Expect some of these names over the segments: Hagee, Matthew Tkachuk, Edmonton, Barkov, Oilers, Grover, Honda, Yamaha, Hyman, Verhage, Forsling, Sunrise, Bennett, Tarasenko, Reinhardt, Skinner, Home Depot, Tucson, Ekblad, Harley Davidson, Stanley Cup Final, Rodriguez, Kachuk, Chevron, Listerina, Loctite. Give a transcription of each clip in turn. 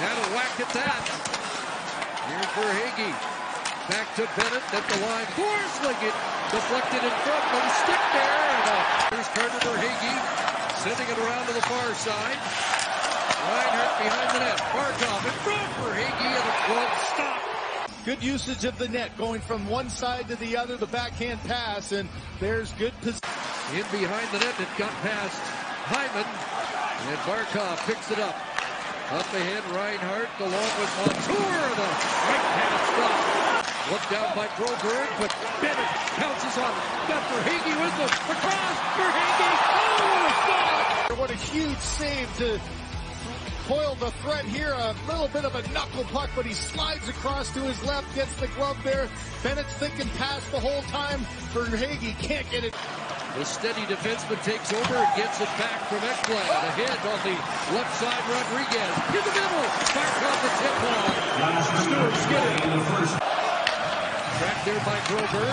And a whack at that. Here for Hagee. Back to Bennett at the line. Forsling it. Deflected in front. No stick there. And here's Carter for Hagee. Sending it around to the far side. Reinhardt behind the net. Barkov in front for Hagee. And a glove stop. Good usage of the net. Going from one side to the other. The backhand pass. And there's good position. In behind the net. It got past Hyman. And Barkov picks it up. Up ahead, Reinhardt, along with Montour, the right-hand stop. Looked down by Grover, but Bennett pounces on it. Got Verhage with them. Across, Verhage. Oh, what a huge save to foil the threat here. A little bit of a knuckle puck, but he slides across to his left, gets the glove there. Bennett's thinking pass the whole time. Verhage can't get it. The steady defenseman takes over and gets it back from Ekblad. Ahead on the left side, Rodriguez. In the middle, Barkov the tip on. Stewart Skinner. Tracked there by Grover.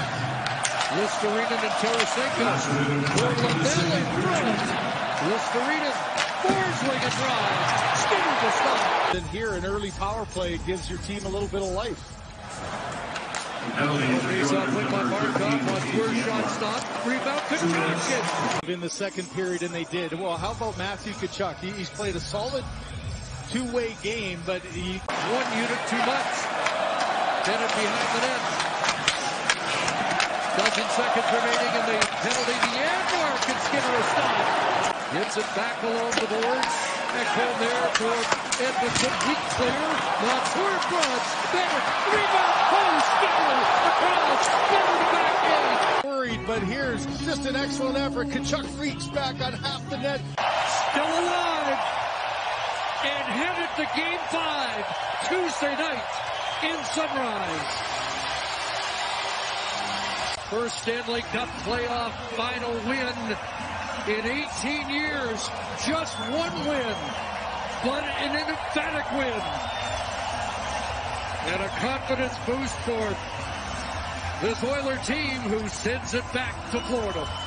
Listerina and Tarasenko. Grover in front. Listerina's Forsling a drive. Skinner to stop. Then here, an early power play gives your team a little bit of life. In the second period, and they did. Well, how about Matthew Tkachuk? He's played a solid two-way game, but he... One unit too much. Bennett behind the net. Dozen seconds remaining in the penalty. The air mark, and Skinner a stop. Hits it back along the boards. Back home there for Edmonton. Weak clear. Matthew Tkachuk. Bennett. Rebound. Worried, but here's just an excellent effort. Kachuk freaks back on half the net. Still alive and headed to Game 5 Tuesday night in Sunrise. First Stanley Cup playoff final win in 18 years. Just one win, but an emphatic win. And a confidence boost for this Oilers team who sends it back to Florida.